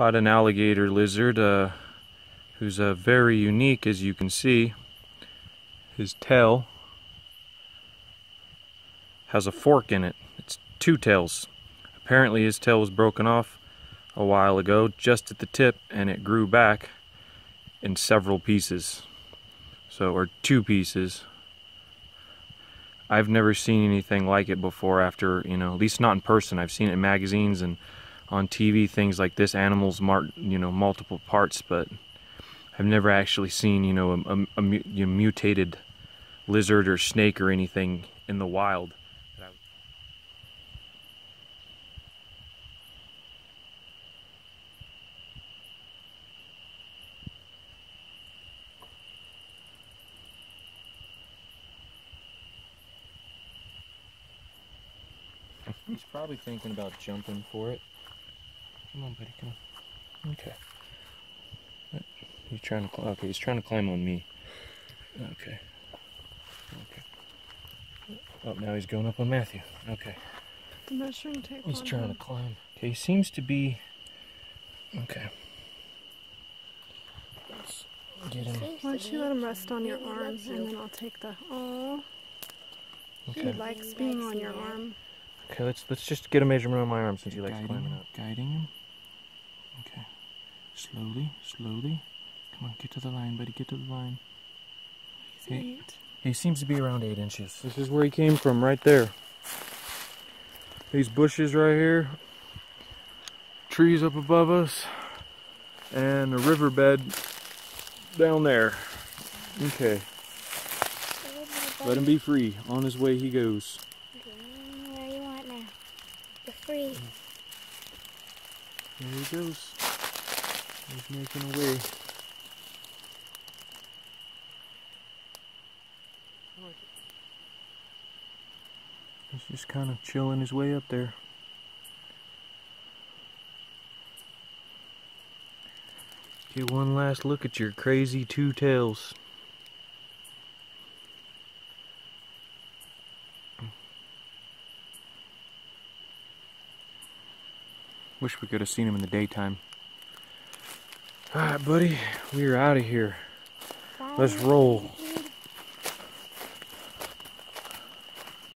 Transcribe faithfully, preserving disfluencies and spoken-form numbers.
Caught an alligator lizard uh, who's uh, very unique, as you can see. His tail has a fork in it. It's two tails. Apparently his tail was broken off a while ago, just at the tip, and it grew back in several pieces. So, or two pieces. I've never seen anything like it before after, you know, at least not in person. I've seen it in magazines and on T V, things like this, animals mark, you know, multiple parts, but I've never actually seen, you know, a, a, a mutated lizard or snake or anything in the wild. He's probably thinking about jumping for it. Come on, buddy, come on. Okay. He's trying to climb. Okay, he's trying to climb on me. Okay. Okay. Oh, now he's going up on Matthew. Okay. The measuring tape. He's trying him. to climb. Okay, he seems to be. Okay. Let's get him. Why don't you let him rest on your arm, and then I'll take the. Oh. Okay. He likes being on your arm. Okay, let's let's just get a measurement on my arm since he likes climbing up. Guiding him. Okay. Slowly, slowly. Come on, get to the line, buddy. Get to the line. He's eight. eight. He seems to be around eight inches. This is where he came from, right there. These bushes right here. Trees up above us. And a riverbed down there. Okay. Let him be free. On his way he goes. Free. There he goes. He's making a way. He's just kind of chilling his way up there. Get one last look at your crazy two tails. Wish we could have seen him in the daytime. Alright, buddy, we're out of here. Let's roll.